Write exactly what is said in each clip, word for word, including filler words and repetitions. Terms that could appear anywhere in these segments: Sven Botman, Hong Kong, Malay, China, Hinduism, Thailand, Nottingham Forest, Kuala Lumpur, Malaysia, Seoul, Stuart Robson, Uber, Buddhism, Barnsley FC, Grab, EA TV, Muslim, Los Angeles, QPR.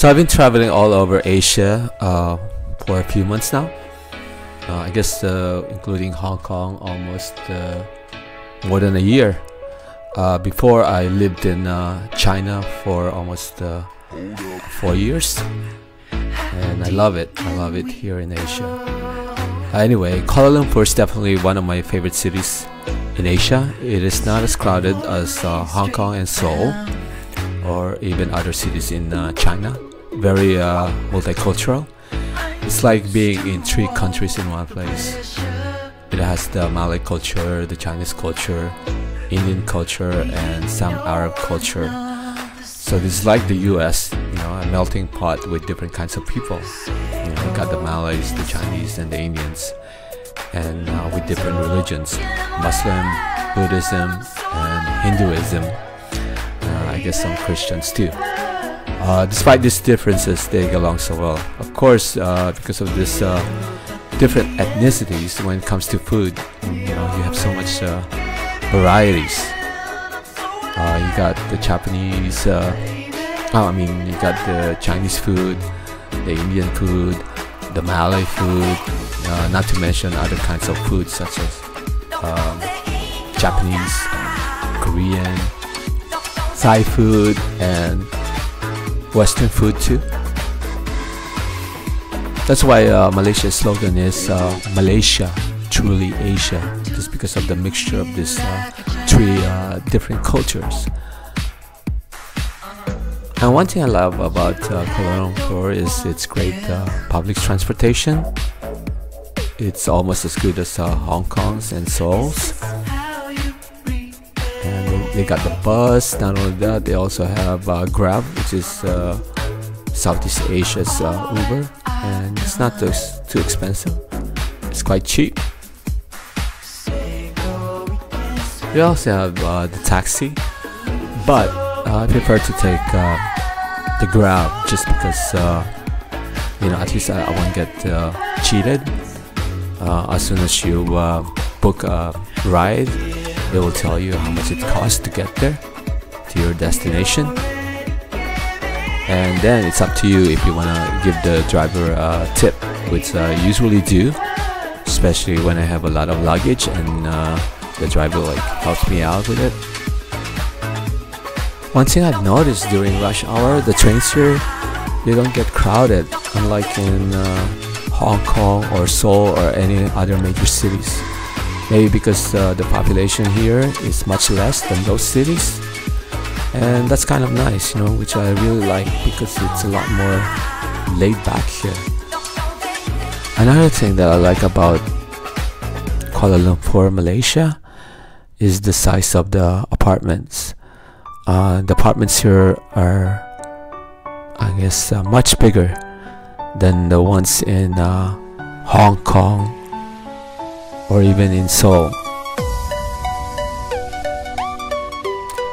So I've been traveling all over Asia uh, for a few months now. Uh, I guess uh, including Hong Kong, almost uh, more than a year. Uh, before, I lived in uh, China for almost uh, four years. And I love it. I love it here in Asia. Uh, anyway, Kuala Lumpur is definitely one of my favorite cities in Asia. It is not as crowded as uh, Hong Kong and Seoul, or even other cities in uh, China. Very uh, multicultural. It's like being in three countries in one place. It has the Malay culture, the Chinese culture, Indian culture, and some Arab culture. So this is like the U S, you know, a melting pot with different kinds of people. You know, you got the Malays, the Chinese, and the Indians, and uh, with different religions: Muslim, Buddhism, and Hinduism. Uh, I guess some Christians too. Uh, despite these differences, they get along so well. Of course, uh, because of this uh, different ethnicities, when it comes to food, you know, you have so much uh, varieties. Uh, you got the Japanese, uh, oh, I mean, you got the Chinese food, the Indian food, the Malay food, uh, not to mention other kinds of food such as um, Japanese, Korean, Thai food, and Western food too. That's why uh, Malaysia's slogan is uh, Malaysia, truly Asia, just because of the mixture of these uh, three uh, different cultures. And one thing I love about uh, Kuala Lumpur is its great uh, public transportation. It's almost as good as uh, Hong Kong's and Seoul's. They got the bus. Not only that, they also have uh, Grab, which is uh, Southeast Asia's uh, Uber, and it's not too, too expensive. It's quite cheap. We also have uh, the taxi, but uh, I prefer to take uh, the Grab just because uh, you know, at least I, I won't get uh, cheated. Uh, as soon as you uh, book a ride, they will tell you how much it costs to get there, to your destination. And then it's up to you if you want to give the driver a tip, which I usually do, especially when I have a lot of luggage and uh, the driver like helps me out with it. One thing I've noticed during rush hour, the trains here, they don't get crowded, unlike in uh, Hong Kong or Seoul or any other major cities. Maybe because uh, the population here is much less than those cities, and that's kind of nice, you know, which I really like because it's a lot more laid back here. Another thing that I like about Kuala Lumpur, Malaysia, is the size of the apartments. Uh, the apartments here are, I guess, uh, much bigger than the ones in uh, Hong Kong or even in Seoul.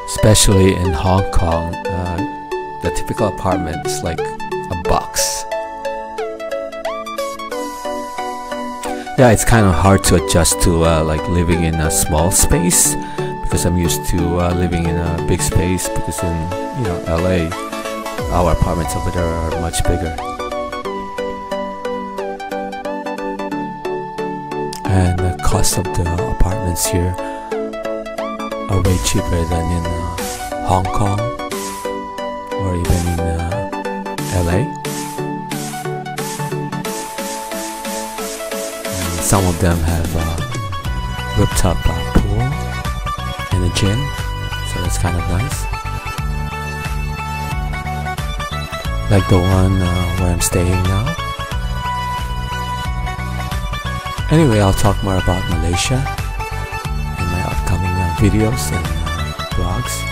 Especially in Hong Kong, uh, the typical apartment is like a box. Yeah, it's kind of hard to adjust to uh, like living in a small space, because I'm used to uh, living in a big space, because in, you know, L A, our apartments over there are much bigger. And the cost of the apartments here are way cheaper than in uh, Hong Kong or even in uh, L A. And some of them have a uh, rooftop uh, pool and a gym, so that's kind of nice. Like the one uh, where I'm staying now. Anyway, I'll talk more about Malaysia in my upcoming uh, videos and uh, blogs.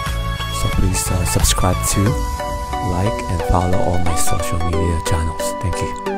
So please uh, subscribe to, like, and follow all my social media channels. Thank you.